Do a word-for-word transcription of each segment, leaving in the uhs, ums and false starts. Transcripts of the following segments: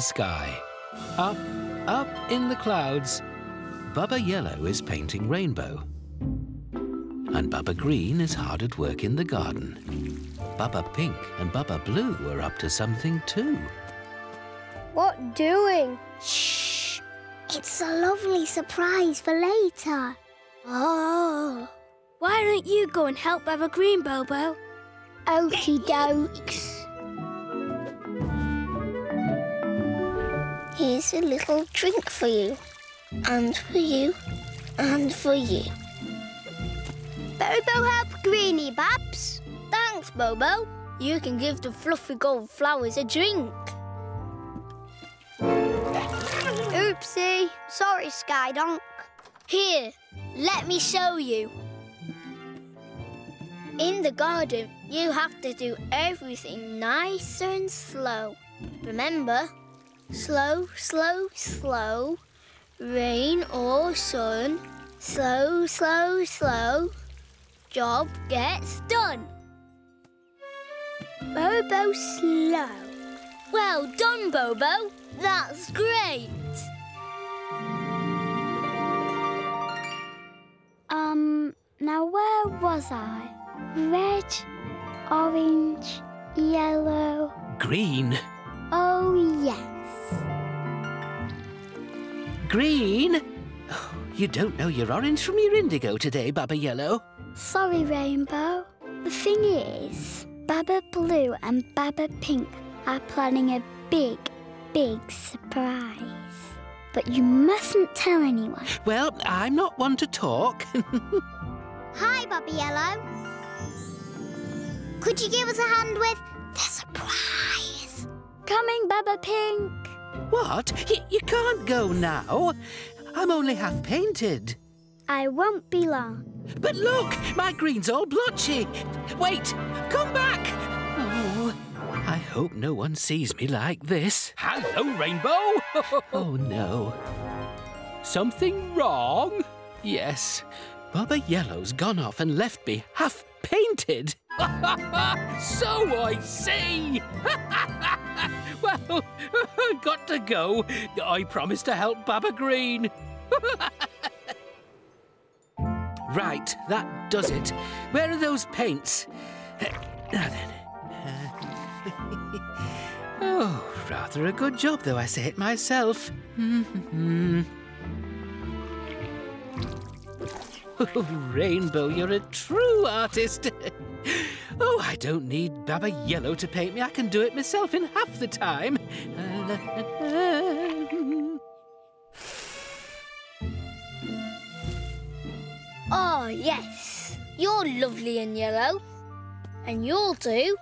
Sky. Up, up in the clouds, Baba Yellow is painting Rainbow. And Baba Green is hard at work in the garden. Baba Pink and Baba Blue are up to something too. What doing? Shh! It's a lovely surprise for later. Oh! Why don't you go and help Baba Green, Bobo? Okie dokes. Here's a little drink for you, and for you, and for you. Bobo, help Greenie, Babs. Thanks, Bobo. You can give the fluffy gold flowers a drink. Oopsie. Sorry, Skydonk. Here, let me show you. In the garden, you have to do everything nice and slow. Remember? Slow, slow, slow, rain or sun, slow, slow, slow, job gets done. Bobo slow. Well done, Bobo. That's great. Um, now where was I? Red, orange, yellow. Green. Oh, yeah. Green? Oh, you don't know your orange from your indigo today, Baba Yellow. Sorry, Rainbow. The thing is, Baba Blue and Baba Pink are planning a big, big surprise. But you mustn't tell anyone. Well, I'm not one to talk. Hi, Baba Yellow. Could you give us a hand with the surprise? Coming, Baba Pink. What? Y- you can't go now. I'm only half painted. I won't be long. But look, my green's all blotchy. Wait, come back. Oh, I hope no one sees me like this. Hello, Rainbow. Oh, no. Something wrong? Yes, Baba Yellow's gone off and left me half painted. So I see. Well, got to go. I promised to help Baba Green. Right, that does it. Where are those paints? Now then. Oh, rather a good job, though I say it myself. Oh, Rainbow, you're a true artist. Oh, I don't need Baba Yellow to paint me. I can do it myself in half the time. Oh, yes. You're lovely in yellow. And you'll do.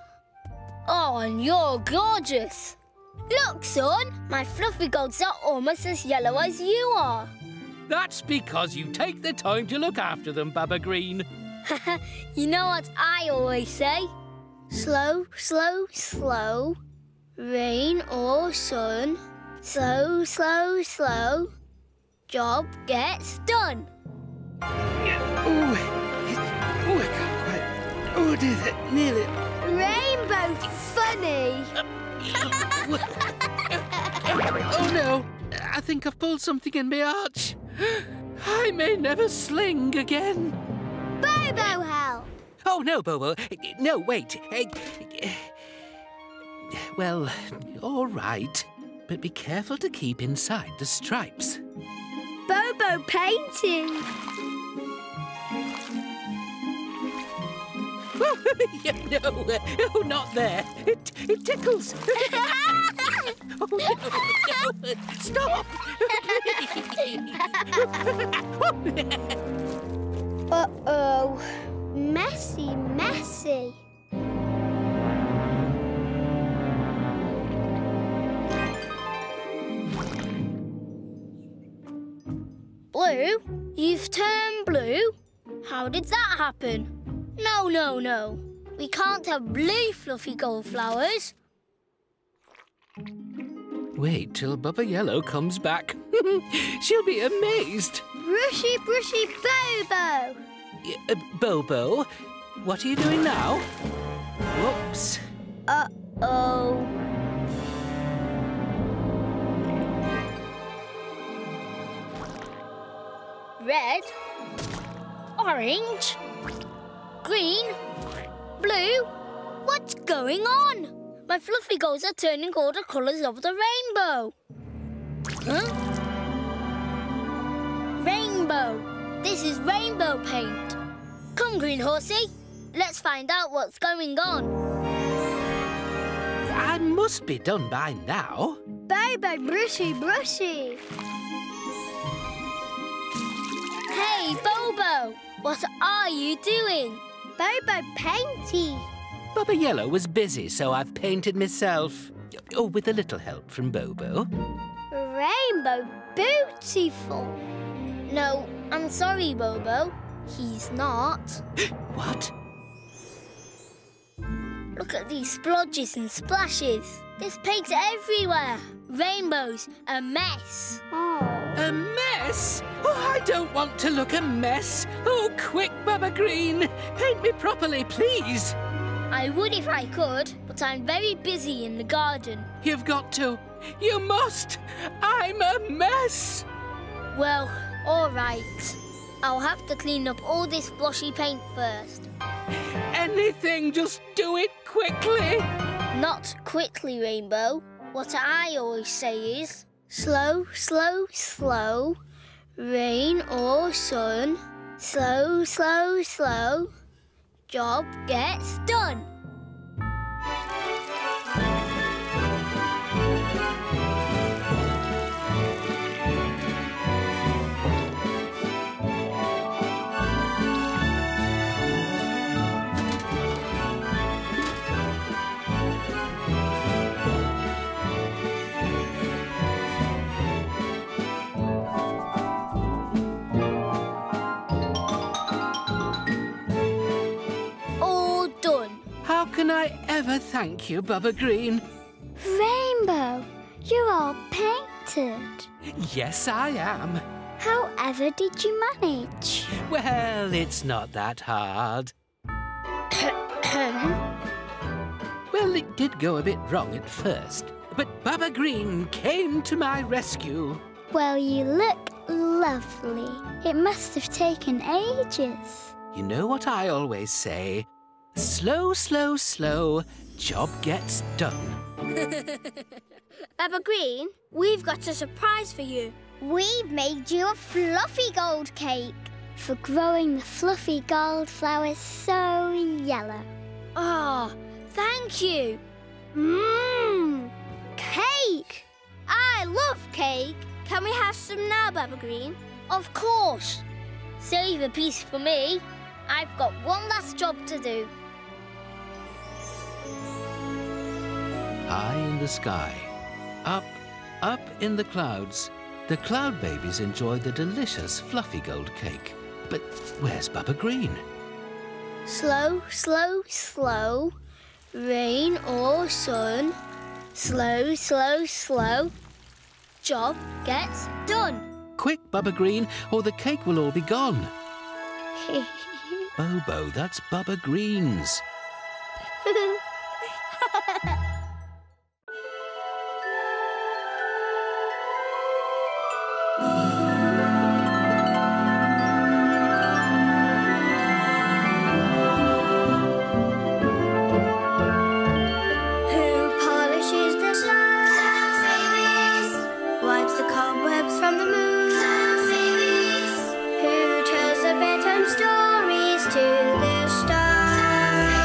Oh, and you're gorgeous. Look, son, my fluffy golds are almost as yellow as you are. That's because you take the time to look after them, Baba Green. You know what I always say? Slow, slow, slow, rain or sun, slow, slow, slow, job gets done. Yeah. Oh, oh, I can't quite. Oh, dear, that nearly. Rainbow funny. Oh, no. I think I've pulled something in my arch. I may never sling again. Bobo, help! Oh, no, Bobo. No, wait. Well, all right. But be careful to keep inside the stripes. Bobo painting. Yeah, no, oh, not there. It, it tickles. Oh, no, no. Stop. Uh-oh. Messy, messy. Blue? You've turned blue? How did that happen? No, no, no. We can't have blue fluffy goldflowers. Wait till Baba Yellow comes back. She'll be amazed. Brushy, brushy Bobo. Y uh, Bobo, what are you doing now? Whoops. Uh-oh. Red. Orange. Green, blue, what's going on? My fluffy goals are turning all the colours of the rainbow. Huh? Rainbow. This is rainbow paint. Come, Green Horsey. Let's find out what's going on. I must be done by now. Bobo, brushy, brushy. Hey, Bobo, what are you doing? Bobo painty. Baba Yellow was busy, so I've painted myself. Oh, with a little help from Bobo. Rainbow beautiful. No, I'm sorry, Bobo. He's not. What? Look at these splodges and splashes. There's paint everywhere. Rainbow's a mess. Oh. A mess? Oh, I don't want to look a mess. Oh, quick, Baba Green. Paint me properly, please. I would if I could, but I'm very busy in the garden. You've got to. You must. I'm a mess. Well, all right. I'll have to clean up all this blotchy paint first. Anything, just do it quickly. Not quickly, Rainbow. What I always say is, slow, slow, slow, rain or sun, slow, slow, slow, job gets done. Can I ever thank you, Baba Green? Rainbow, you're all painted. Yes, I am. However did you manage? Well, it's not that hard. Well, it did go a bit wrong at first, but Baba Green came to my rescue. Well, you look lovely. It must have taken ages. You know what I always say? Slow, slow, slow, job gets done. Baba Green, we've got a surprise for you. We've made you a fluffy gold cake for growing the fluffy gold flowers so yellow. Oh, thank you. Mmm, cake! I love cake. Can we have some now, Baba Green? Of course. Save a piece for me. I've got one last job to do. High in the sky, up, up in the clouds, the Cloudbabies enjoyed the delicious fluffy gold cake. But where's Baba Green? Slow, slow, slow, rain or sun, slow, slow, slow, job gets done. Quick, Baba Green, or the cake will all be gone. Bobo, that's Baba Green's. Stories to Little Star.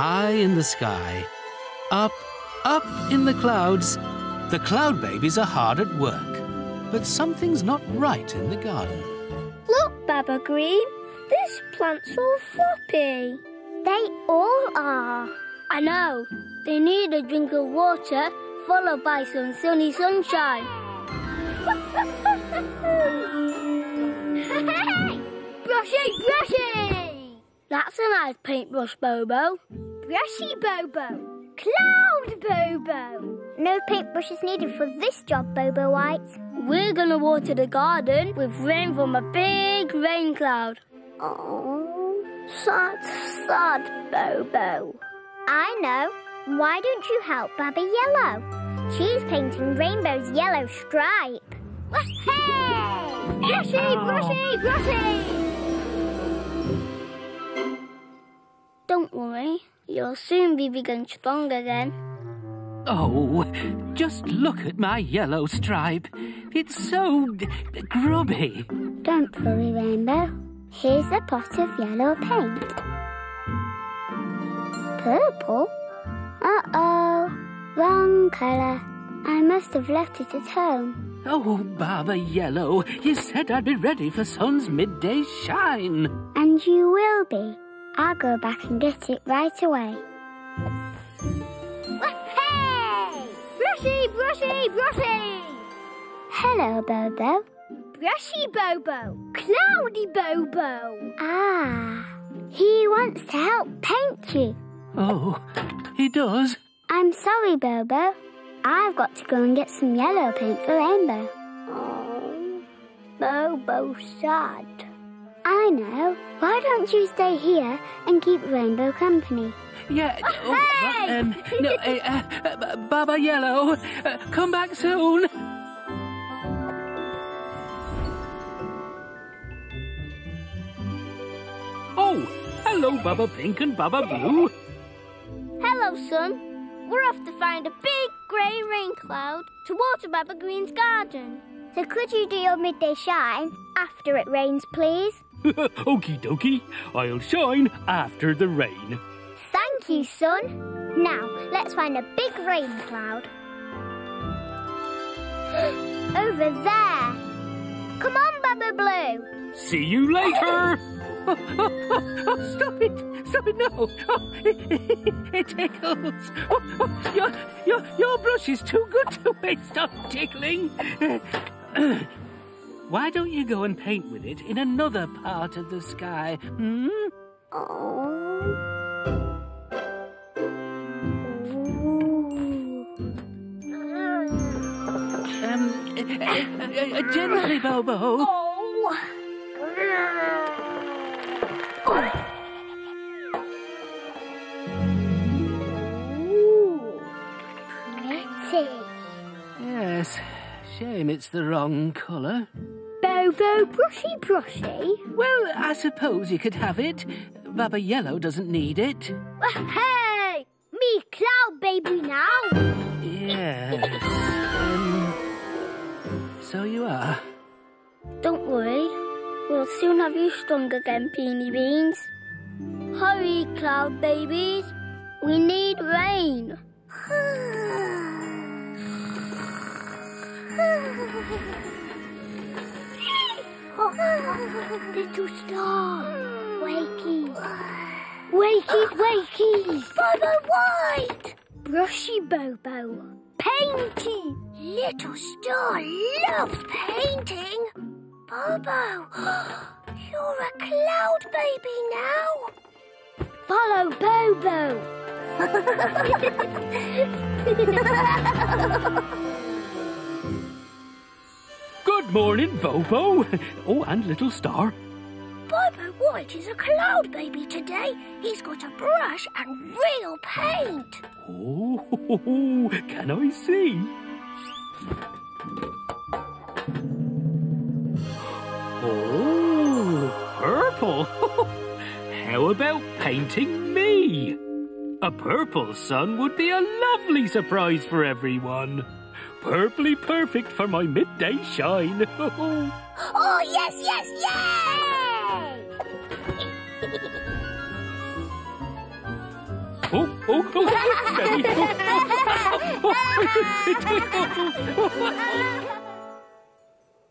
high in the sky. Up, up in the clouds, the cloud babies are hard at work. But something's not right in the garden. Look, Baba Green, this plant's all floppy. They all are. I know. They need a drink of water, followed by some sunny sunshine. Brushy, brushy! That's a nice paintbrush, Bobo. Brushy, Bobo. Cloud, Bobo. No paintbrush is needed for this job, Bobo White. We're gonna water the garden with rain from a big rain cloud. Oh, sad, sad, Bobo. I know. Why don't you help Baba Yellow? She's painting Rainbow's yellow stripe. Hey! Brushy, brushy, brushy! Don't worry. You'll soon be big and strong again. Oh, just look at my yellow stripe. It's so grubby. Don't worry, Rainbow. Here's a pot of yellow paint. Purple? Uh-oh, wrong colour. I must have left it at home. Oh, Baba Yellow, you said I'd be ready for sun's midday shine. And you will be. I'll go back and get it right away. Hey! Brushy, brushy, brushy! Hello, Bobo. Brushy Bobo, Cloudy Bobo. Ah, he wants to help paint you. Oh, he does. I'm sorry, Bobo. I've got to go and get some yellow paint for Rainbow. Oh, Bobo's sad. I know. Why don't you stay here and keep Rainbow company? Yeah. Oh, hey! But, um, no, uh, uh, Baba Yellow, uh, come back soon. Oh, hello, Baba Pink and Baba Blue. Hello, son. We're off to find a big grey rain cloud to water Baba Green's garden. So could you do your midday shine after it rains, please? Okie dokie. I'll shine after the rain. Thank you, son. Now, let's find a big rain cloud. Over there. Come on, Baba Blue. See you later. Oh, oh, oh, stop it! Stop it now! Oh, it, it, it tickles! Oh, oh, your, your, your brush is too good to waste on tickling! Why don't you go and paint with it in another part of the sky, hmm? Oh. Um, uh, uh, uh, gently, Bobo. Oh. Ooh, pretty. Yes, shame it's the wrong colour. Bobo brushy brushy. Well, I suppose you could have it. Baba Yellow doesn't need it. Hey, me cloud baby now. Yes. um, so you are. Don't worry. We'll soon have you strong again, Peony Beans. Hurry, Cloud Babies. We need rain. Oh, Little Star. Wakies. Wakies, wakies. Bobo White. Brushy Bobo. Painty. Little Star loves painting. Bobo, you're a cloud baby now. Follow Bobo. Good morning, Bobo. Oh, and Little Star. Bobo White is a cloud baby today. He's got a brush and real paint. Oh, can I see? Oh, purple! How about painting me? A purple sun would be a lovely surprise for everyone. Purply perfect for my midday shine. Oh, yes, yes, yes! Oh, oh, oh, Daddy. Oh.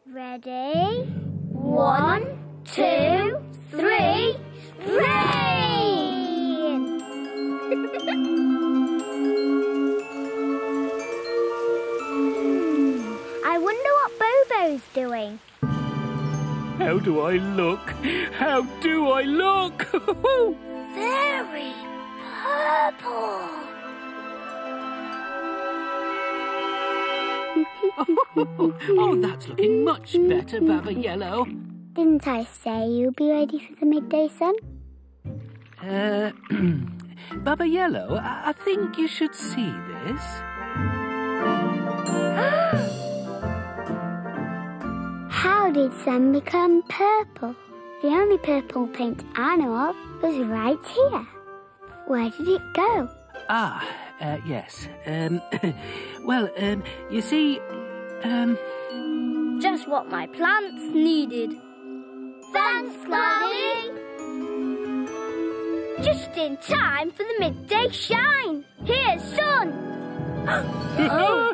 Ready? One, two, three, rain! I wonder what Bobo's doing. How do I look? How do I look? Very purple. Oh, oh, that's looking much better, Baba Yellow. Didn't I say you'll be ready for the midday sun? Uh, Baba Yellow, I, I think you should see this. How did sun become purple? The only purple paint I know of was right here. Where did it go? Ah, uh, yes. Um, well, um, you see, um... just what my plants needed. Thanks, Cloudy! Just in time for the midday shine. Here's sun! Oh.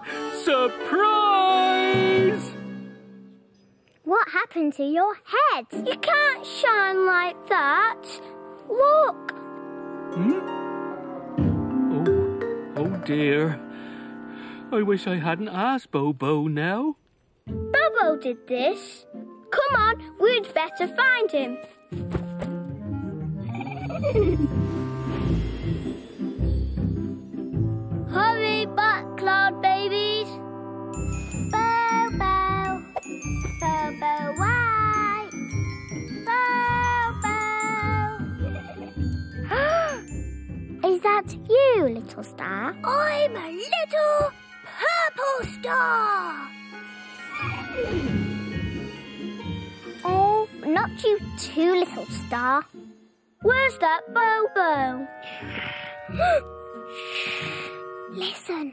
Surprise! What happened to your head? You can't shine like that. Look. Hmm? Oh, oh dear. I wish I hadn't asked Bobo now. Bobo did this. Come on, we'd better find him. Hurry back, Cloudbabies. Bobo. Bobo White! Bobo! Is that you, Little Star? I'm a little purple star! Oh, not you too, Little Star. Where's that Bobo? Listen.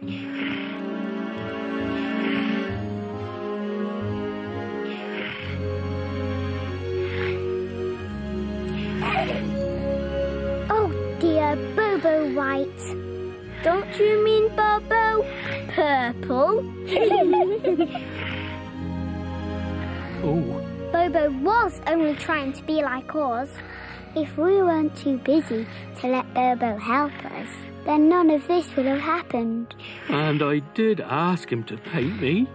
Oh dear, Bobo White. Don't you mean Bobo Purple? Oh. Bobo was only trying to be like us. If we weren't too busy to let Bobo help us, then none of this would have happened. And I did ask him to paint me.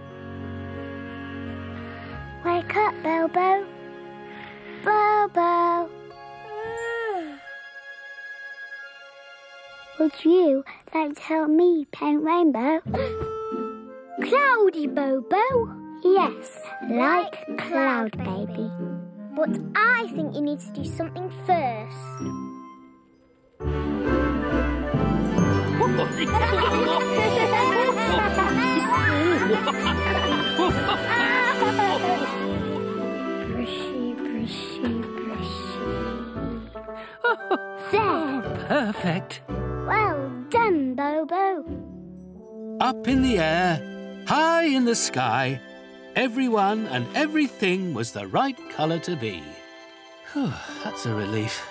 Wake up, Bobo. Bobo. Would you like to help me paint Rainbow? Cloudy Bobo? Yes, like Cloud Baby. But I think you need to do something first. Brushy, brushy, brushy. There! Perfect! Well done, Bobo. Up in the air, high in the sky, everyone and everything was the right colour to be. Whew, that's a relief.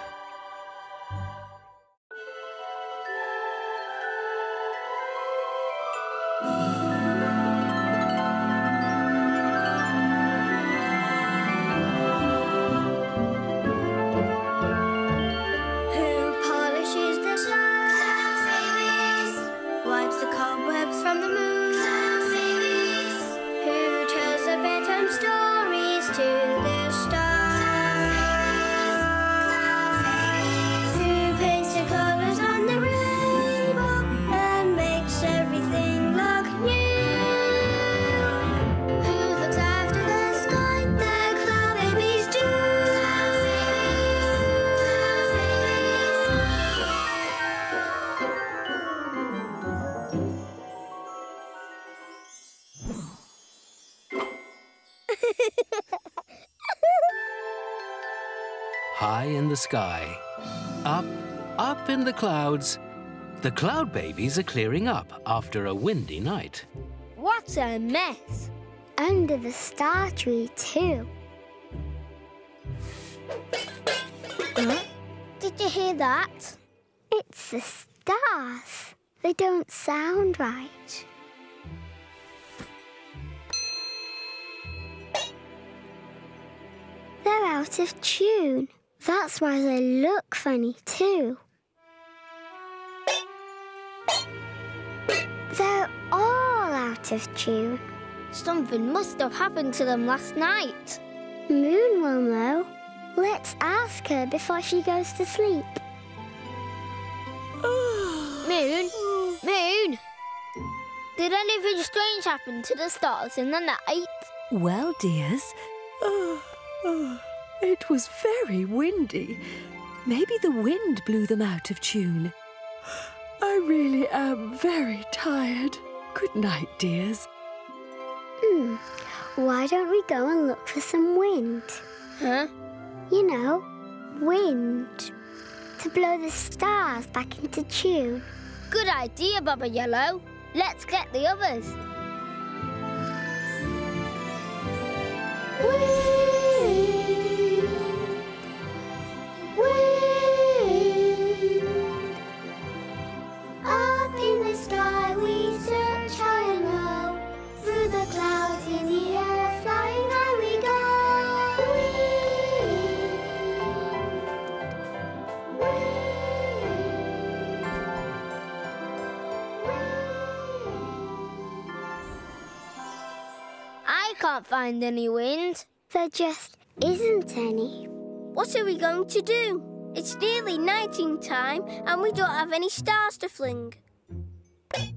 Sky. Up, up in the clouds. The cloud babies are clearing up after a windy night. What a mess! Under the star tree too. Huh? Did you hear that? It's the gas. They don't sound right. They're out of tune. That's why they look funny too. They're all out of tune. Something must have happened to them last night. Moon will know. Let's ask her before she goes to sleep. Moon? Moon? Did anything strange happen to the stars in the night? Well, dears, oh, oh, it was very windy. Maybe the wind blew them out of tune. I really am very tired. Good night, dears. Hmm. Why don't we go and look for some wind? Huh? You know, wind. To blow the stars back into tune. Good idea, Baba Yellow. Let's get the others. Wind. Wind. Up in the sky we search high and low. Through the clouds in the air, flying high we go. Wind. Wind. Wind. I can't find any wind. There just isn't any. What are we going to do? It's nearly nighting time and we don't have any stars to fling. Hey,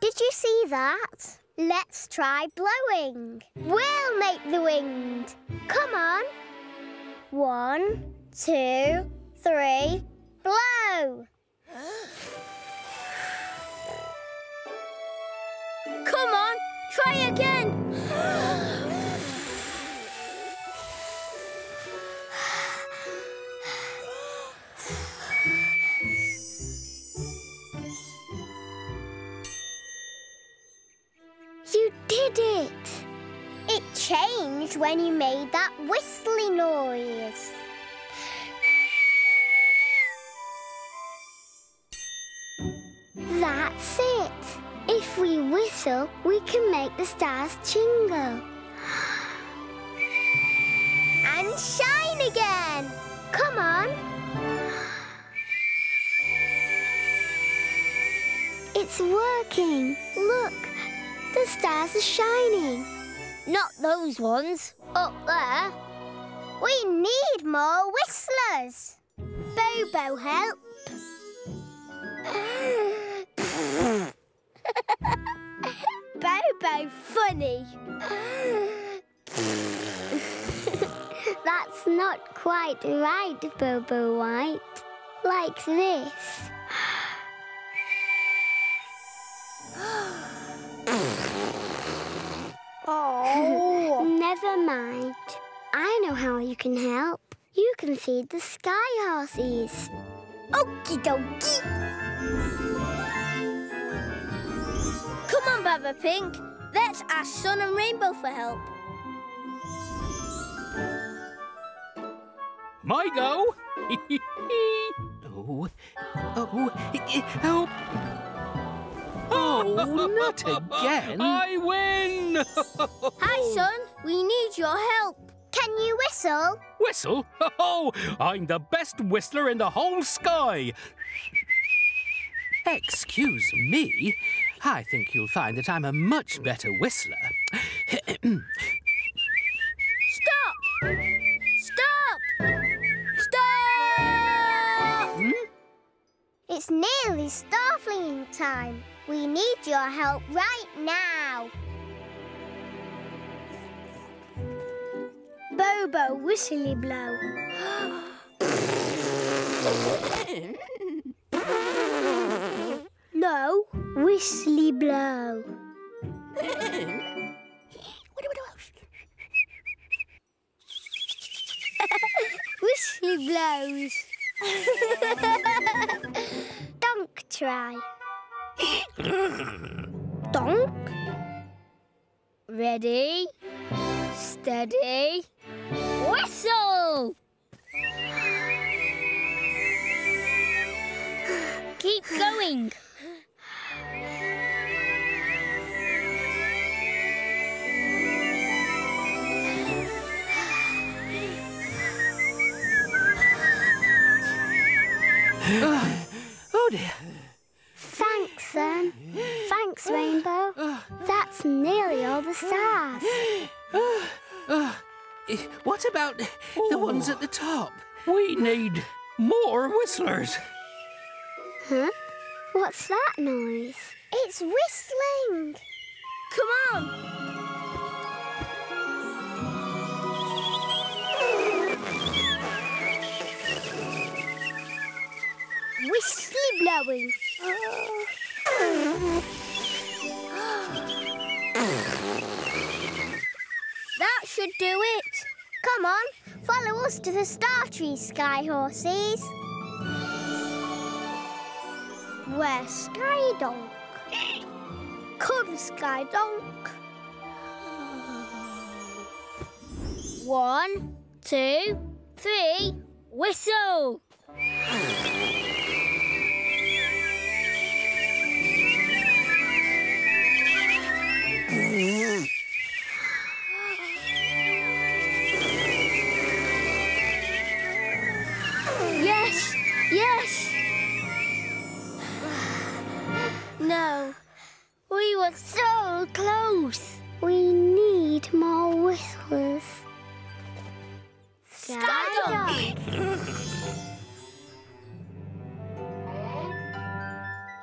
did you see that? Let's try blowing. We'll make the wind. Come on. One, two, three, blow. Come on, try again. You did it. It changed when you made that whistly noise. That's it. If we whistle, we can make the stars jingle. And shine again. Come on. It's working. Look, the stars are shining. Not those ones up there. We need more whistlers. Bobo, help. Bobo, funny. That's not quite right, Bobo White. Like this. Oh. Never mind. I know how you can help. You can feed the Sky Horses. Okie dokie. Come on, Baba Pink. Let's ask Sun and Rainbow for help. My go. Oh. Oh. Help. Oh, not again. I win! Hi, Son. We need your help. Can you whistle? Whistle? Oh, I'm the best whistler in the whole sky. Excuse me. I think you'll find that I'm a much better whistler. Stop! Stop! Stop! Hmm? It's nearly star fleeing time. We need your help right now. Bobo, whistly blow. No, whistly blow. Whistly blows. Donk try. Donk. Ready, steady, whistle! keep going. Oh, oh dear. Thanks, Sun. Thanks, Rainbow. That's nearly all the stars. Uh, uh, what about Ooh. the ones at the top? We need more whistlers. Huh? What's that noise? It's whistling. Come on. Whistly blowing. That should do it. Come on, follow us to the star tree, Sky Horses. Where's Skydonk? Come, Skydonk. One, two, three, whistle. Yes, yes. No, we were so close. We need more whistlers. Skydonk.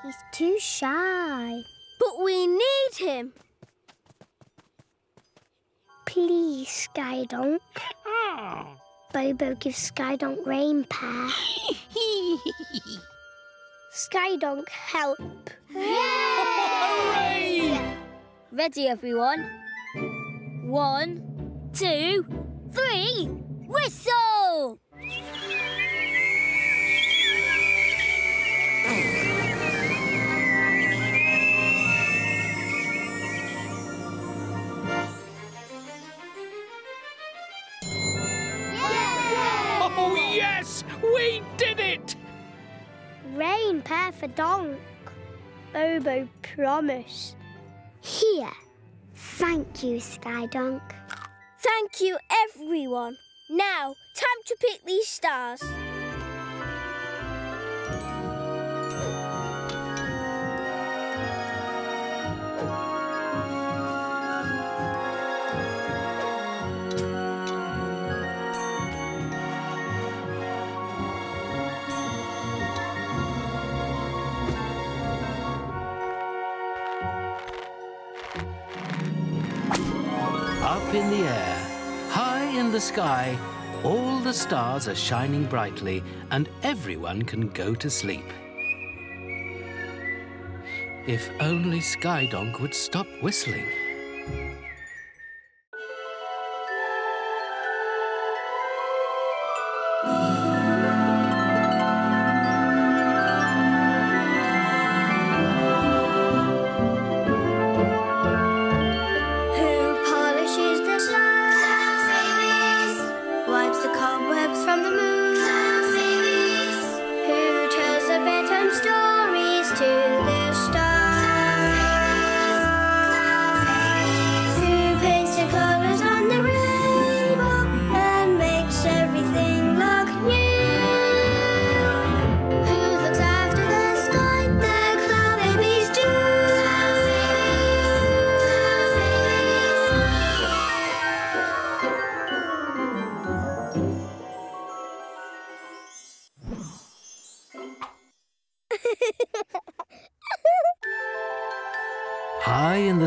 He's too shy. But we need him. Please, Skydonk. Oh. Bobo gives Skydonk rain pair. Skydonk, help. Yay! Hooray! Ready, everyone? One, two, three, whistle! Oh, yes! We did it! Rain pair for Donk. Bobo, promise. Here. Thank you, Skydonk. Thank you, everyone. Now, time to pick these stars. Up in the air, high in the sky, all the stars are shining brightly and everyone can go to sleep. If only Skydonk would stop whistling.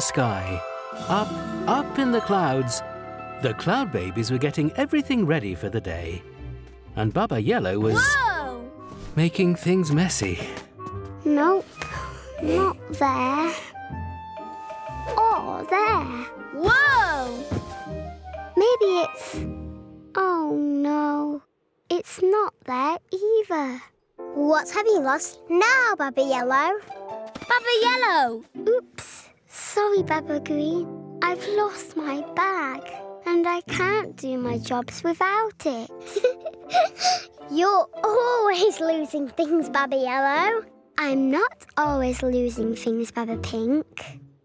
Sky. Up, up in the clouds. The Cloudbabies were getting everything ready for the day. And Baba Yellow was... Whoa! Making things messy. Nope, not there. Or there. Whoa! Maybe it's... Oh, no. It's not there either. What have you lost now, Baba Yellow? Baba Yellow! Oops. Sorry, Baba Green. I've lost my bag and I can't do my jobs without it. You're always losing things, Baba Yellow. I'm not always losing things, Baba Pink.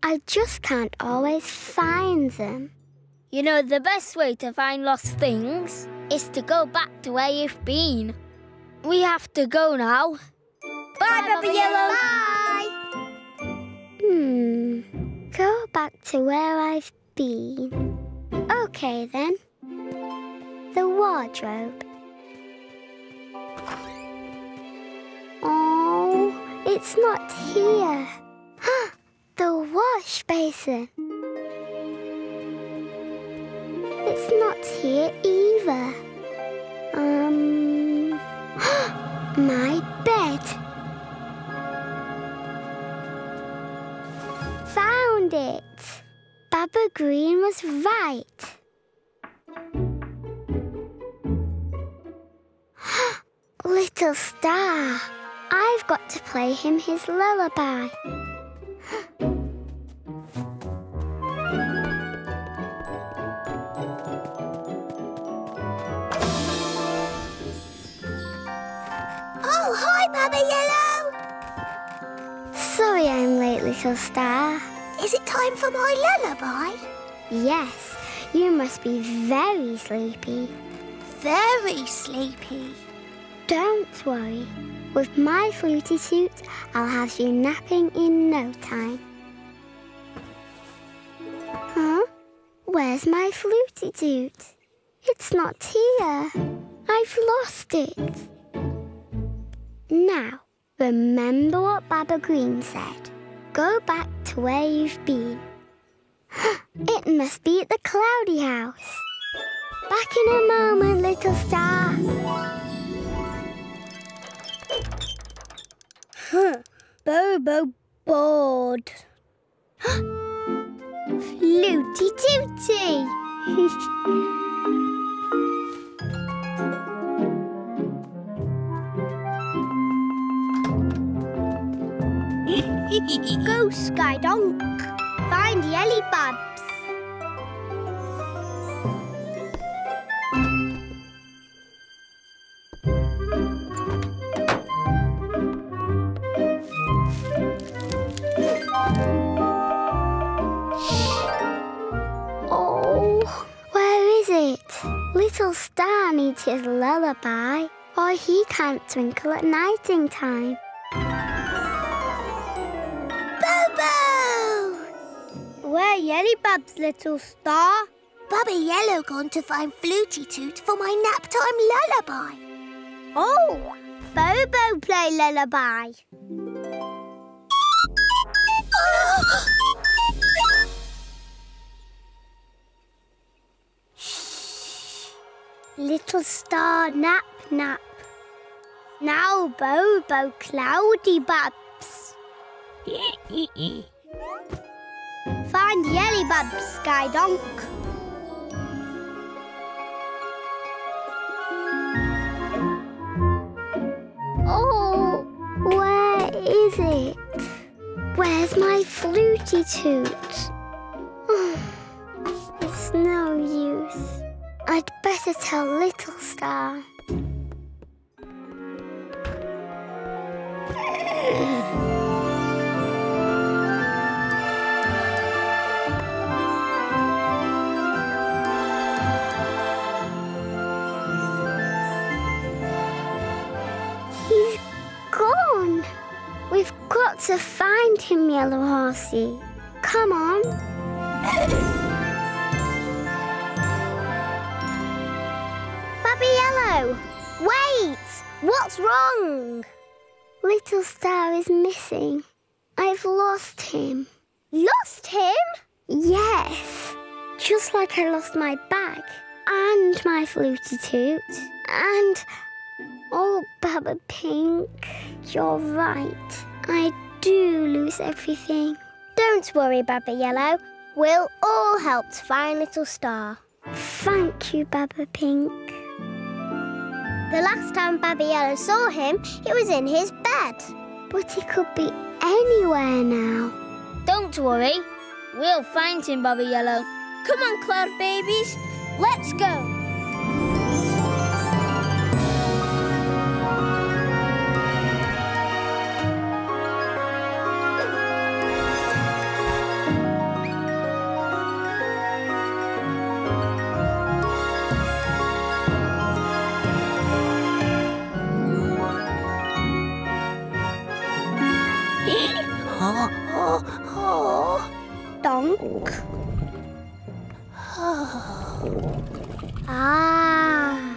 I just can't always find them. You know, the best way to find lost things is to go back to where you've been. We have to go now. Bye, Bye Baba Yellow. Bye. Hmm. Go back to where I've been. Okay, then. The wardrobe. Oh, it's not here. The wash basin. It's not here either. Um, my bed. Found it. Baba Green was right. Little Star. I've got to play him his lullaby. Baba Yellow! Sorry I'm late, Little Star. Is it time for my lullaby? Yes, you must be very sleepy. Very sleepy. Don't worry. With my Flutey Toot, I'll have you napping in no time. Huh? Where's my Flutey Toot? It's not here. I've lost it. Now, remember what Baba Green said. Go back to where you've been. It must be at the Cloudy house. Back in a moment, Little Star. Huh, Bobo bored. Flutey Tooty! Go, Skydonk. Find Cloudybabs. Oh, where is it? Little Star needs his lullaby, or he can't twinkle at nighting time. Where Cloudybabs, Little Star? Baba Yellow gone to find Flutey Toot for my naptime lullaby. Oh, Bobo play lullaby. Shh. Little Star nap nap. Now Bobo Cloudybabs. Find Cloudybabs, Skydonk. Oh, where is it? Where's my Flutey Toot? It's no use. I'd better tell Little Star. To find him, Yellow Horsey. Come on. Baba Yellow, wait! What's wrong? Little Star is missing. I've lost him. Lost him? Yes. Just like I lost my bag and my Flutey Toot and... Oh, Baba Pink, you're right. I do lose everything. Don't worry, Baba Yellow. We'll all help to find Little Star. Thank you, Baba Pink. The last time Baba Yellow saw him, he was in his bed. But he could be anywhere now. Don't worry. We'll find him, Baba Yellow. Come on, Cloudbabies. Let's go. Oh. Ah,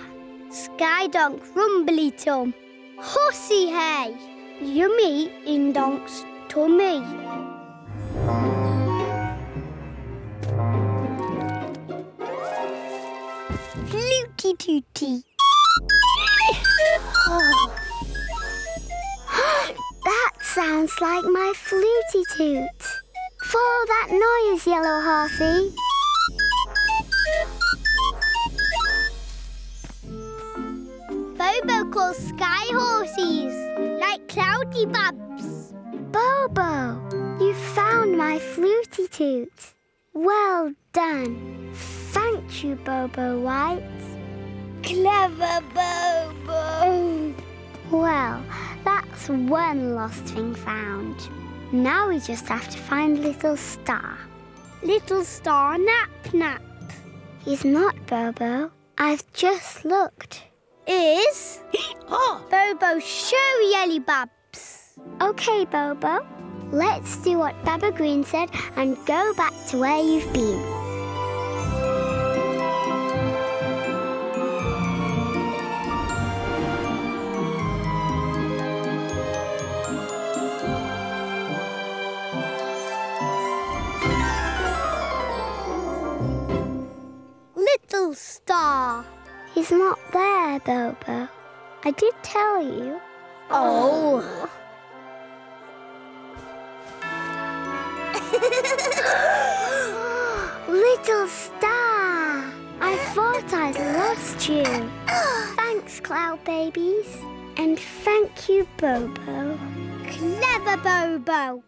Skydonk rumbly tum, horsey hay, yummy in Donk's tummy. Flutey Tooty. Oh. That sounds like my Flutey Toot. Follow that noise, Yellow Horsey. Bobo calls Sky Horses, like Cloudybabs. Bobo, you found my Flutey Toot. Well done. Thank you, Bobo White. Clever Bobo. Well, that's one lost thing found. Now we just have to find Little Star. Little Star Nap Nap. He's not Bobo. I've just looked. Is oh. Bobo show Yelly Babs. Okay, Bobo. Let's do what Baba Green said and go back to where you've been. Little Star. He's not there, Bobo. I did tell you. Oh. Little Star, I thought I'd lost you. Thanks, Cloudbabies. And thank you, Bobo. Clever Bobo.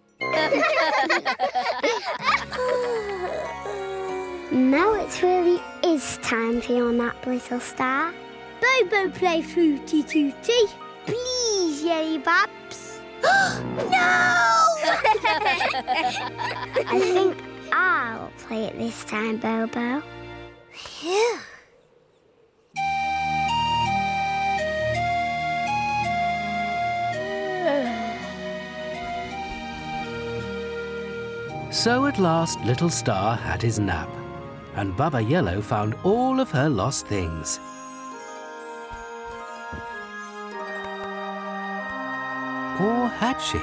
Now it really is time for your nap, Little Star. Bobo, play Flutey Tooty. Please, Yelly Babs. No! I think I'll play it this time, Bobo. Phew. So at last, Little Star had his nap. And Baba Yellow found all of her lost things. Or had she?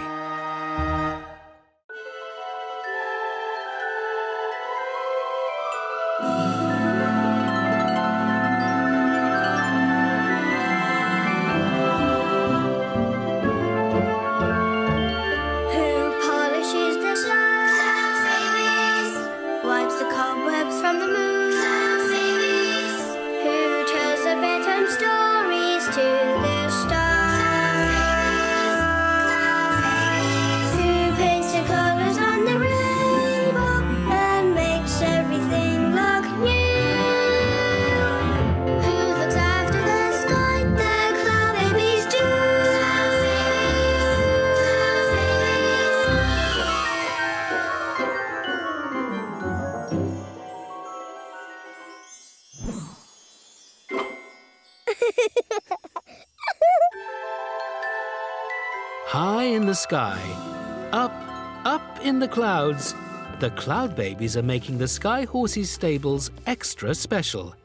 Sky. Up, up in the clouds, the Cloudbabies are making the Sky Horses' stables extra special.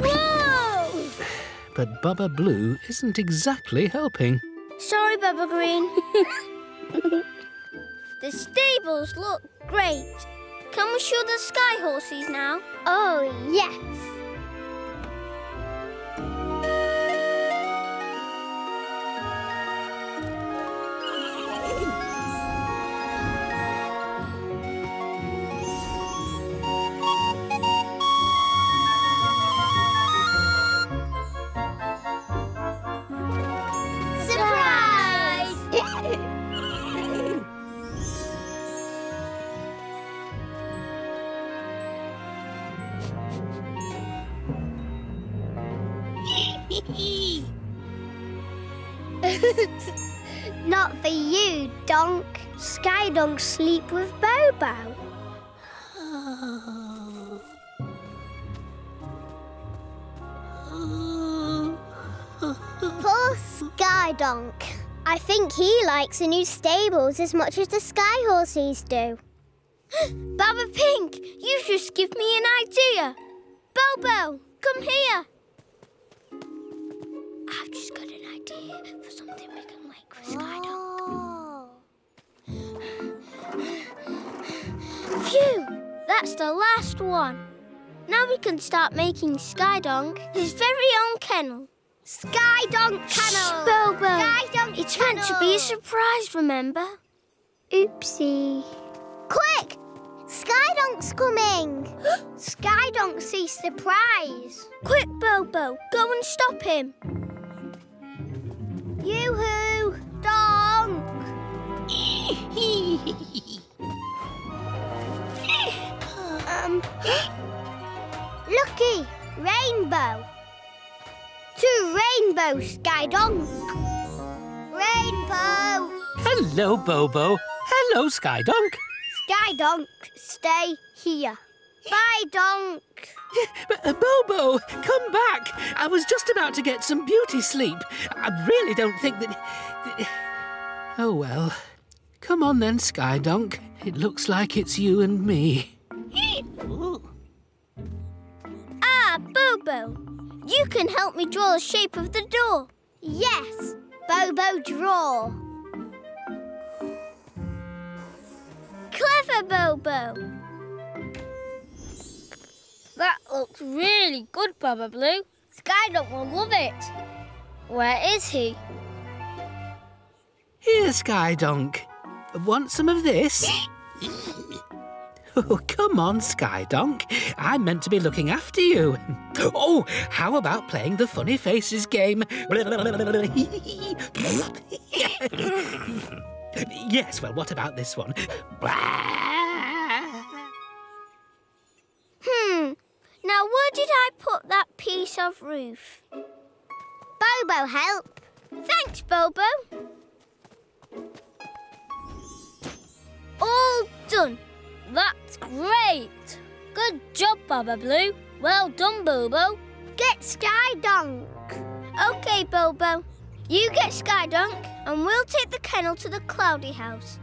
Whoa! But Baba Blue isn't exactly helping. Sorry, Baba Green. The stables look great. Can we show the Sky Horses now? Oh, yes. Not for you, Donk. Skydonk sleep with Bobo. Poor Skydonk. I think he likes the new stables as much as the Sky Horses do. Baba Pink, you just give me an idea. Bobo, come here. I've just got an idea for something we can make for Skydonk. Oh. Phew, that's the last one. Now we can start making Skydonk his very own kennel. Skydonk kennel! Shh, Bobo! Skydonk it's kennel. Meant to be a surprise, remember? Oopsie. Quick! Skydonk's coming! Skydonk sees surprise! Quick, Bobo! Go and stop him! Yoo-hoo! Donk! um... Lucky! Rainbow! To Rainbow, Skydonk! Rainbow! Hello, Bobo! Hello, Skydonk! Skydonk, stay here. Bye, Donk. But, uh, Bobo, come back. I was just about to get some beauty sleep. I really don't think that... Oh, well. Come on then, Skydonk. It looks like it's you and me. Ah, Bobo. You can help me draw the shape of the door. Yes, Bobo, draw. Clever, Bobo. That looks really good, Baba Blue. Skydonk will love it. Where is he? Here, Skydonk. Want some of this? Oh, come on, Skydonk. I'm meant to be looking after you. Oh, how about playing the funny faces game? Yes, well, what about this one? Hmm. Now, where did I put that piece of roof? Bobo, help. Thanks, Bobo. All done. That's great. Good job, Baba Blue. Well done, Bobo. Get Skydonk. OK, Bobo. You get Skydonk, and we'll take the kennel to the Cloudy house.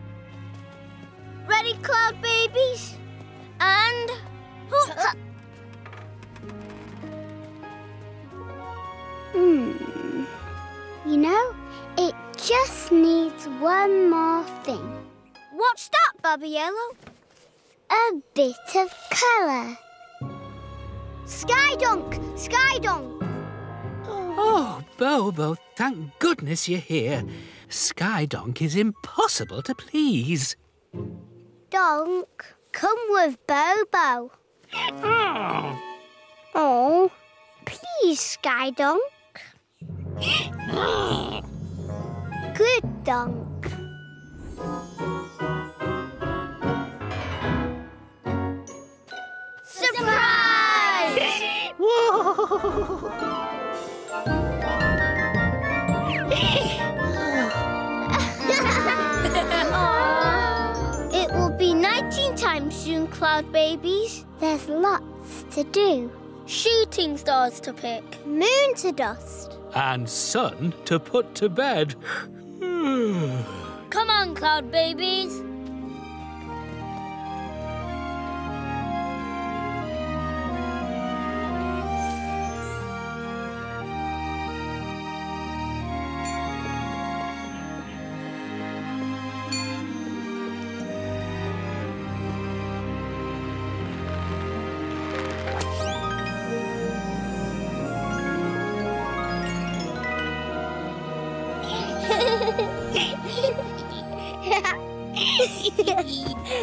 Ready, Cloudbabies? And... Hmm. You know, it just needs one more thing. What's that, Baba Yellow? A bit of colour. Skydonk! Skydonk! Oh, Bobo, thank goodness you're here. Skydonk is impossible to please. Donk, come with Bobo. Oh, oh please, Skydonk. Good Donk. Surprise! Whoa! It will be nighttime time soon, Cloudbabies. There's lots to do. Shooting stars to pick. Moon to dust. And sun to put to bed. Come on, Cloudbabies.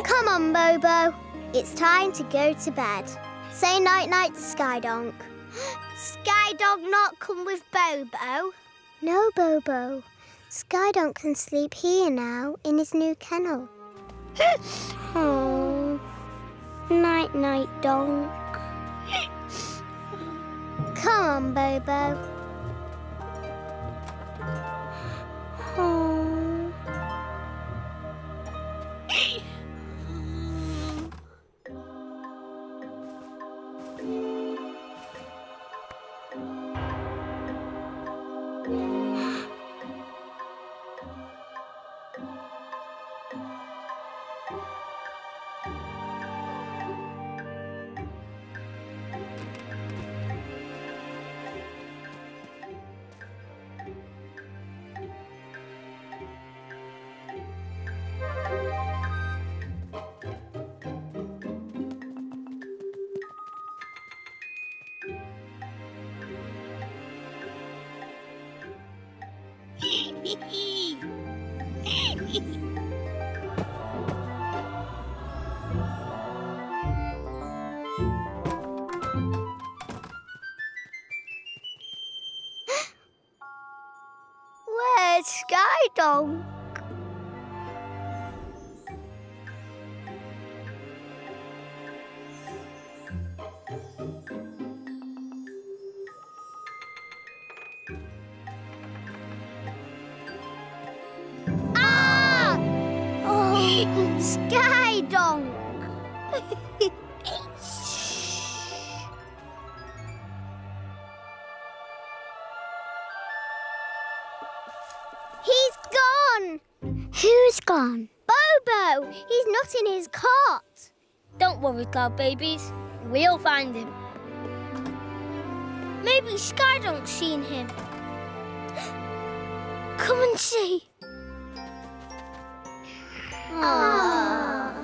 Come on, Bobo. It's time to go to bed. Say night-night to Skydonk. Skydonk not come with Bobo? No, Bobo. Skydonk can sleep here now in his new kennel. Oh, night-night, Donk. Come on, Bobo. Oh. Where's Skydonk? Skydonk! He's gone! Who's gone? Bobo! He's not in his cart! Don't worry, Cloudbabies. We'll find him. Maybe Skydonk's seen him. Come and see. Aww.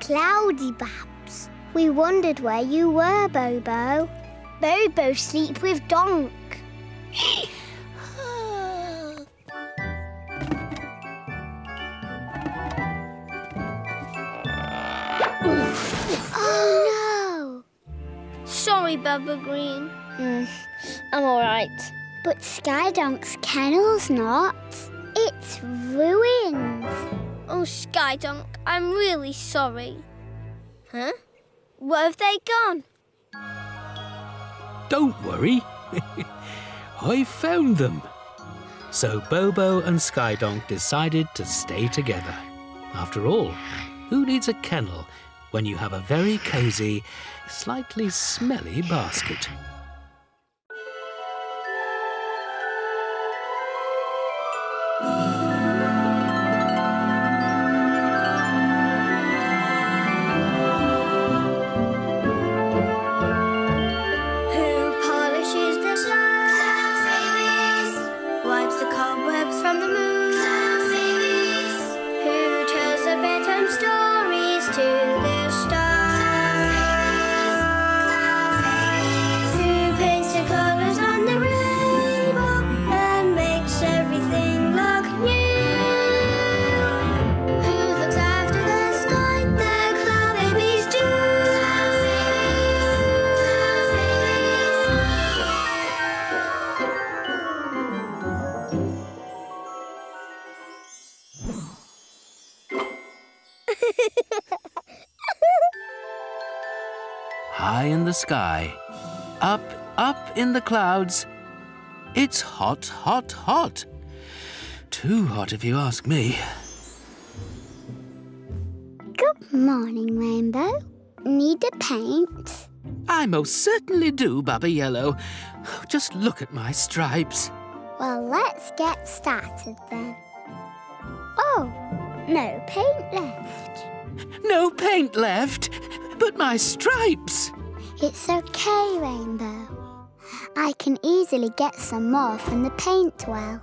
Cloudybabs, we wondered where you were, Bobo. Bobo sleep with Donk. Oh no! Sorry, Baba Green. Mm, I'm all right. But Skydonk's kennel's not. It's ruined. Oh, Skydonk, I'm really sorry. Huh? Where have they gone? Don't worry. I found them. So Bobo and Skydonk decided to stay together. After all, who needs a kennel when you have a very cosy, slightly smelly basket? Sky. Up, up in the clouds. It's hot, hot, hot. Too hot if you ask me. Good morning, Rainbow. Need a paint? I most certainly do, Baba Yellow. Just look at my stripes. Well, let's get started then. Oh, no paint left. No paint left? But my stripes! It's okay, Rainbow. I can easily get some more from the paint well.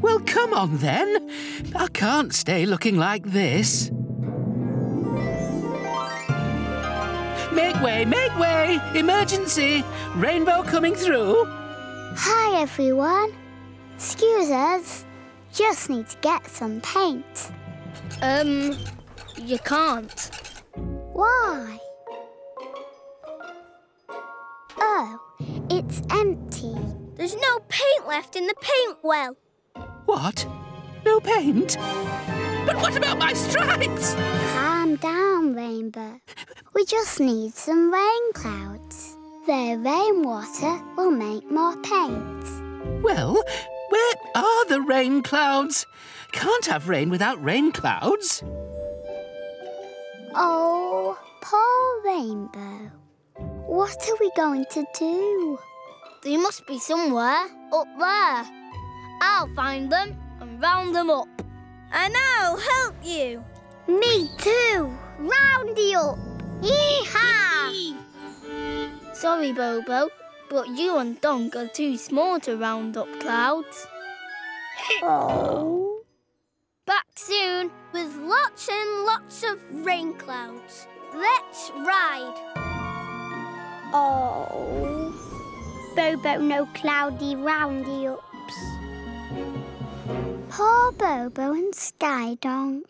Well, come on then. I can't stay looking like this. Make way, make way! Emergency! Rainbow coming through. Hi, everyone. Excuse us. Just need to get some paint. Um, you can't. Why? Oh, it's empty. There's no paint left in the paint well. What? No paint? But what about my stripes? Calm down, Rainbow. We just need some rain clouds. Their rainwater will make more paint. Well, where are the rain clouds? Can't have rain without rain clouds. Oh, poor Rainbow. What are we going to do? They must be somewhere up there. I'll find them and round them up. And I'll help you. Me too. Roundy up. Yee-haw! Sorry, Bobo, but you and Donk are too small to round up clouds. Oh. Back soon with lots and lots of rain clouds. Let's ride. Oh. Bobo no cloudy roundy-ups. Poor Bobo and Skydonk.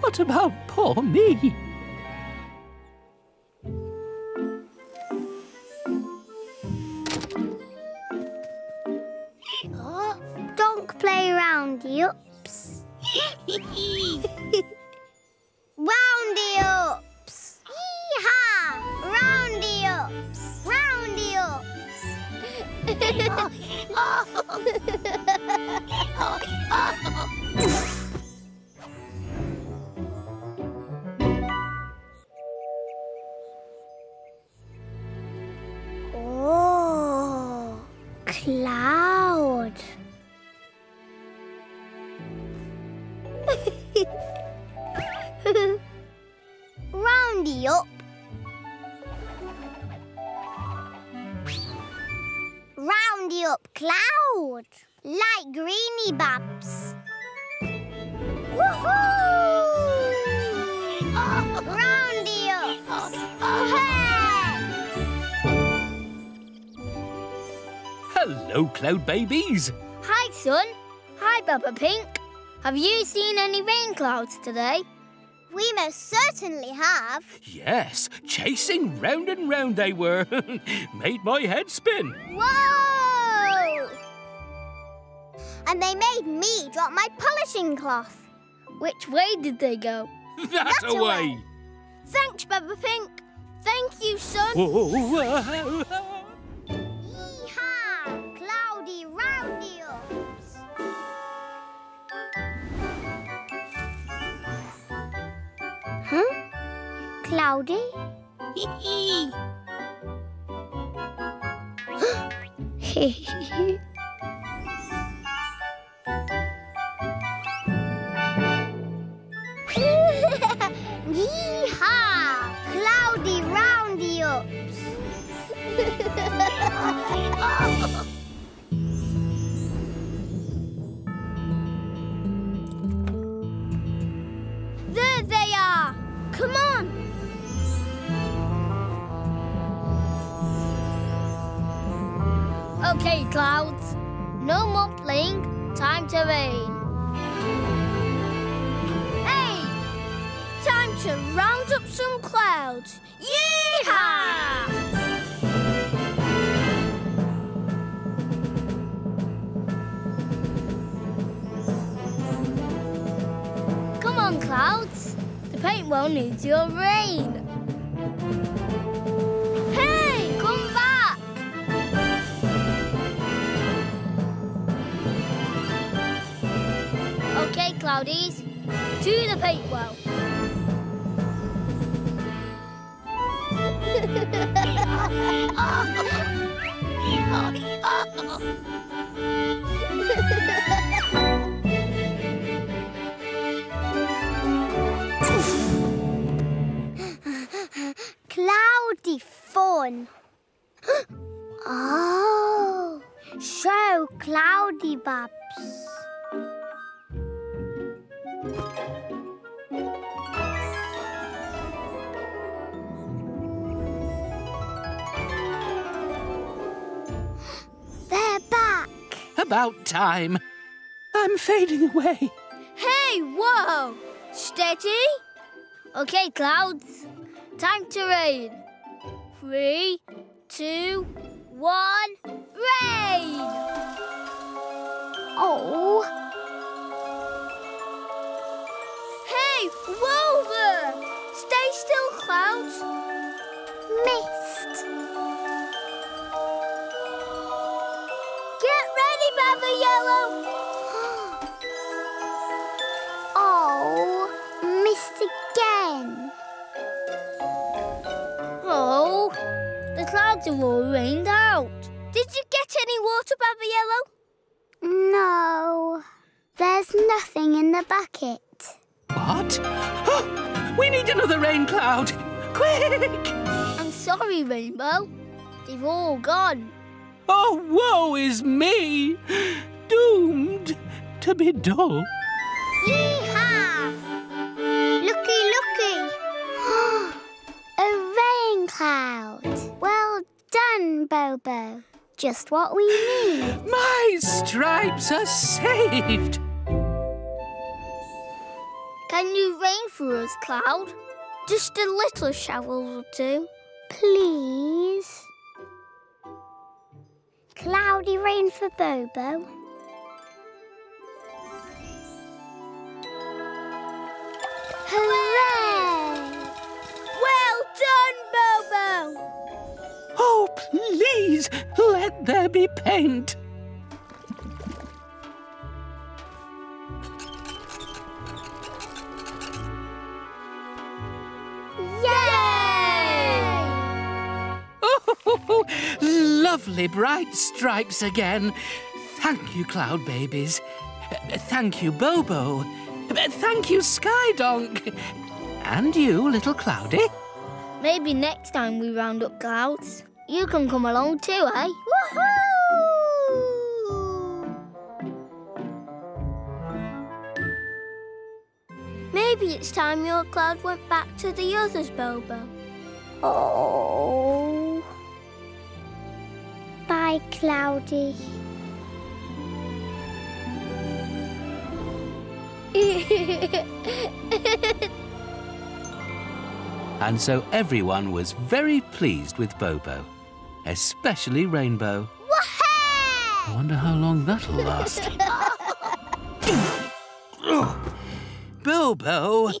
What about poor me? Oh, Donk play roundy-ups. Roundy-ups! Yee-haw! Roundy-ups! Roundy-ups! Oh, Cloud! Roundy up. Roundy up, Cloud. Like greeny babs. Woohoo! Roundy ups. Hello, Cloudbabies. Hi, Sun. Hi, Baba Pink. Have you seen any rain clouds today? We most certainly have. Yes, chasing round and round they were. Made my head spin. Whoa! And they made me drop my polishing cloth. Which way did they go? That away. Thanks, Baba Pink. Thank you, Sun. Yee-haw! Cloudy roundy-ups. Huh? Cloudy? Yee-haw! Cloudy roundy-ups! There they are! Come on! Okay, Clouds. No more playing. Time to rain. Hey! Time to round up some clouds. Yee-haw! Come on, Clouds. The paint won't need your rain. Hey, come back! Okay, Cloudies, to the paint well. Cloudy fun. Oh, show Cloudybabs. They're back. About time. I'm fading away. Hey, whoa. Steady? Okay, Clouds. Time to rain. Three, two, one, rain! Oh. Hey, whoa there! Stay still, Clouds. Mist. Get ready, Baba Yellow. Oh, mist again. Oh, the clouds are all rained out. Did you get any water, Baba Yellow? No. There's nothing in the bucket. What? Oh, we need another rain cloud. Quick! I'm sorry, Rainbow. They've all gone. Oh, woe is me. Doomed to be dull. Yee-haw! Looky, looky. A rain cloud. Well done, Bobo. Bobo. Just what we need. My stripes are saved! Can you rain for us, Cloud? Just a little shower will do. Please? Cloudy rain for Bobo. Hooray! Well done, Bobo! Oh, please, let there be paint. Yay! Oh, lovely bright stripes again. Thank you, Cloudbabies. Thank you, Bobo. Thank you, Skydonk. And you, Little Cloudy. Maybe next time we round up clouds, you can come along too, eh? Woohoo! Maybe it's time your cloud went back to the others, Bobo. Oh. Bye, Cloudy. And so everyone was very pleased with Bobo, especially Rainbow. Wahey! I wonder how long that'll last. Bobo!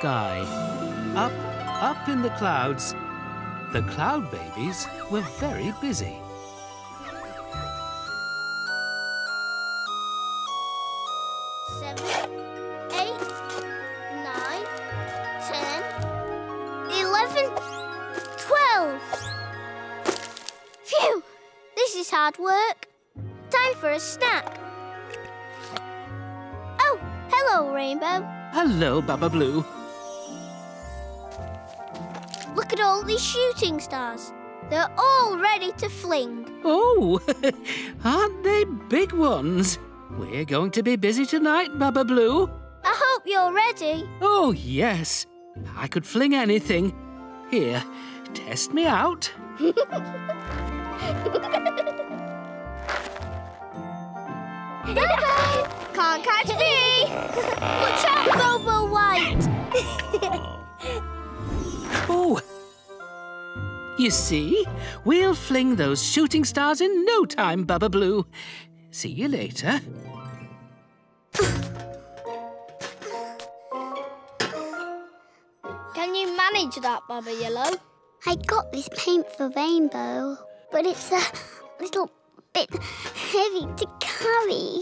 Sky. Up, up in the clouds, the Cloudbabies were very busy. Seven, eight, nine, ten, eleven, twelve. Phew, this is hard work. Time for a snack. Oh, hello, Rainbow. Hello, Baba Blue. Look at all these shooting stars. They're all ready to fling. Oh, aren't they big ones? We're going to be busy tonight, Baba Blue. I hope you're ready. Oh, yes. I could fling anything. Here, test me out. Bye-bye. Can't catch me. Watch out, Bobo White. Oh! You see, we'll fling those shooting stars in no time, Baba Blue. See you later. Can you manage that, Baba Yellow? I got this paint for Rainbow, but it's a little bit heavy to carry.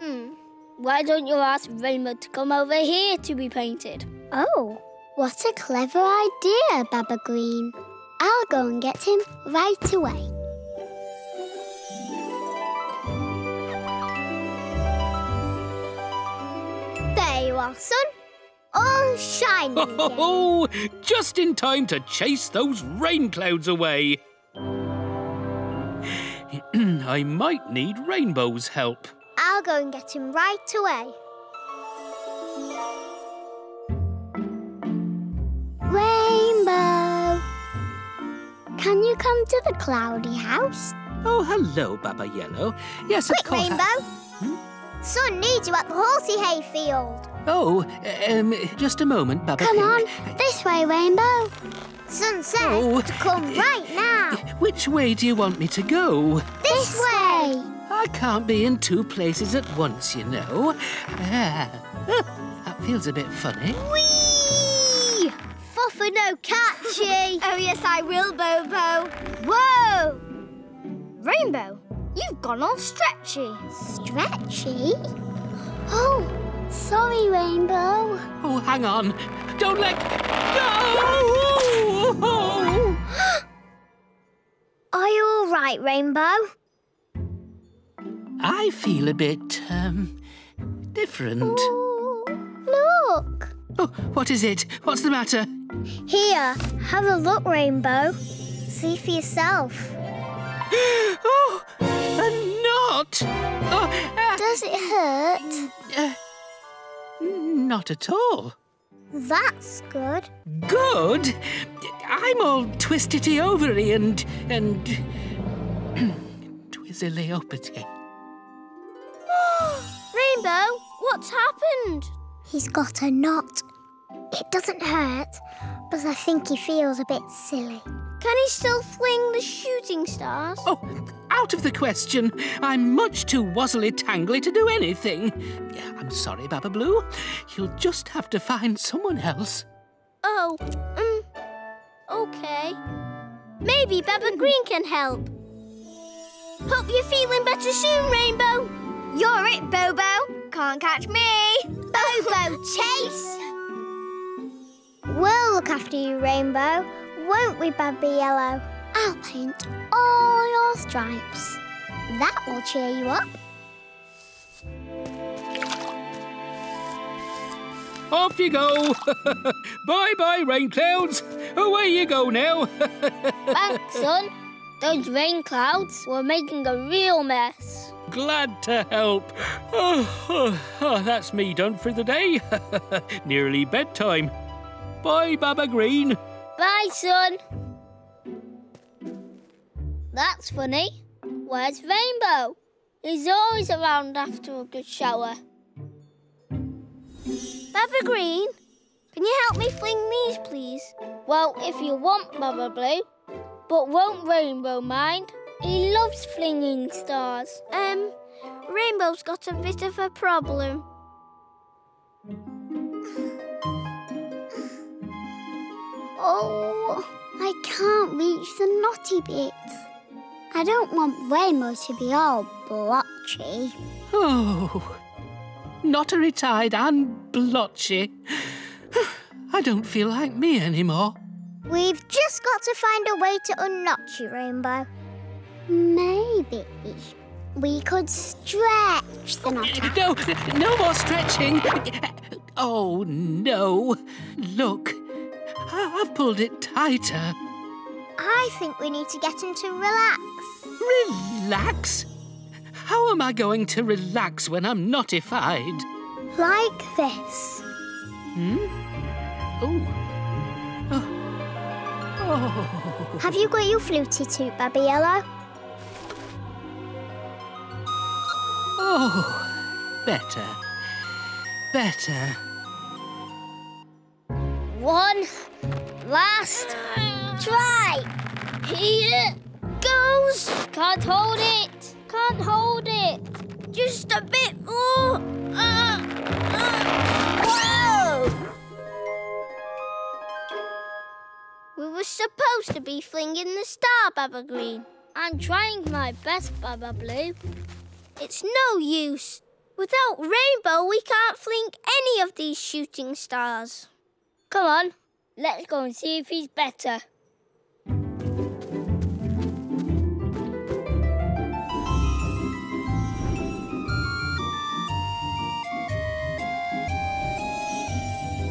Hmm. Why don't you ask Rainbow to come over here to be painted? Oh. What a clever idea, Baba Green. I'll go and get him right away. There you are, son. All shiny. Oh, just in time to chase those rain clouds away. I might need Rainbow's help. I'll go and get him right away. Rainbow, can you come to the Cloudy house? Oh, hello, Baba Yellow. Yes, Quick, of course. Rainbow. I... Hmm? Son needs you at the Horsey Hay field. Oh, um, just a moment, Baba. Come Pink. on, I... this way, Rainbow. Son says oh. to come right now. Which way do you want me to go? This way! I can't be in two places at once, you know. Ah. Oh, that feels a bit funny. Whee! Fuffer no catchy! Oh, yes, I will, Bobo. Whoa! Rainbow, you've gone all stretchy. Stretchy? Oh, sorry, Rainbow. Oh, hang on. Don't let go! Are you all right, Rainbow? I feel a bit, um, different. Ooh, look! Oh, what is it? What's the matter? Here, have a look, Rainbow. See for yourself. Oh, a knot! Oh, uh, Does it hurt? Uh, not at all. That's good. Good? I'm all twistity-overy and... and... twizzly-uppity. Rainbow, what's happened? He's got a knot. It doesn't hurt, but I think he feels a bit silly. Can he still fling the shooting stars? Oh, out of the question. I'm much too wazzly-tangly to do anything. I'm sorry, Baba Blue. You'll just have to find someone else. Oh, um, OK. Maybe Baba Green can help. Hope you're feeling better soon, Rainbow. You're it, Bobo. Can't catch me. Bobo, chase! We'll look after you, Rainbow. Won't we, Baba Yellow? I'll paint all your stripes. That will cheer you up. Off you go. Bye-bye, rain clouds. Away you go now. Thanks, son. Those rain clouds were making a real mess. Glad to help. Oh, oh, oh, that's me done for the day. Nearly bedtime. Bye, Baba Green. Bye, son. That's funny. Where's Rainbow? He's always around after a good shower. Baba Green, can you help me fling these, please? Well, if you want, Baba Blue. But won't Rainbow mind? He loves flinging stars. Um, Rainbow's got a bit of a problem. Oh, I can't reach the knotty bit. I don't want Rainbow to be all blotchy. Oh, knottery tied and blotchy. I don't feel like me anymore. We've just got to find a way to unknot you, Rainbow. Maybe we could stretch the knot out. No, no more stretching. Oh, no. Look. I've pulled it tighter. I think we need to get him to relax. Relax? How am I going to relax when I'm knottified? Like this. Hmm? Ooh. Oh. Oh. Have you got your Flutey Tooty, Baba Yellow? Oh, better. Better. One last try. Here goes. Can't hold it. Can't hold it. Just a bit more. Uh, uh. Whoa! We were supposed to be flinging the star, Baba Green. I'm trying my best, Baba Blue. It's no use. Without Rainbow, we can't fling any of these shooting stars. Come on, let's go and see if he's better.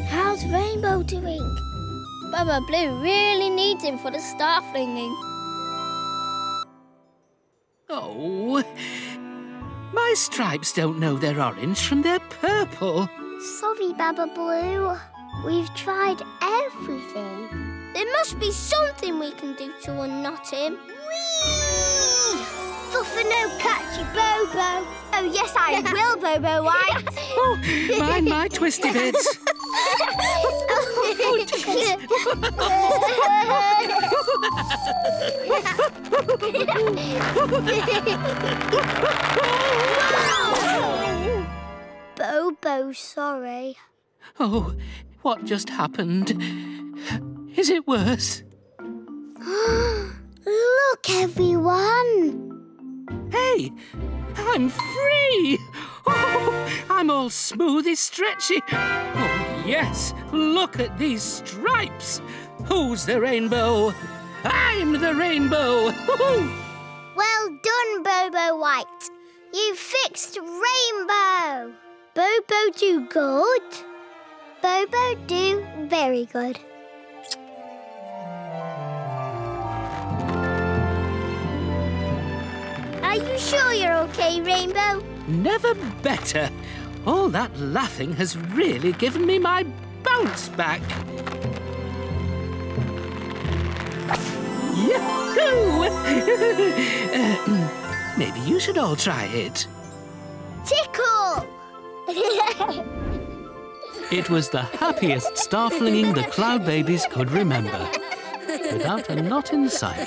How's Rainbow doing? Baba Blue really needs him for the star flinging. Oh, my stripes don't know they're orange from their purple. Sorry, Baba Blue. We've tried everything. There must be something we can do to unknot him. Whee! Fuffer no catchy, Bobo. Oh, yes, I will, Bobo White. Oh, mind my twisty bits. Oh, Wow! Bobo, sorry. Oh, what just happened? Is it worse? Look, everyone! Hey, I'm free! Oh, I'm all smoothy stretchy. Oh, yes, look at these stripes. Who's the rainbow? I'm the rainbow. Well done, Bobo White. You fixed Rainbow. Bobo do good. Bobo do very good. Are you sure you're okay, Rainbow? Never better. All that laughing has really given me my bounce back. Yahoo! uh, maybe you should all try it. Tickle! It was the happiest star-flinging the Cloudbabies could remember, without a knot in sight.